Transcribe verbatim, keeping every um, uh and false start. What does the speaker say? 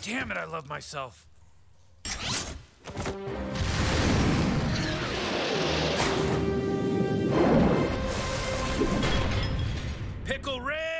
Damn it, I love myself. Pickle Rick!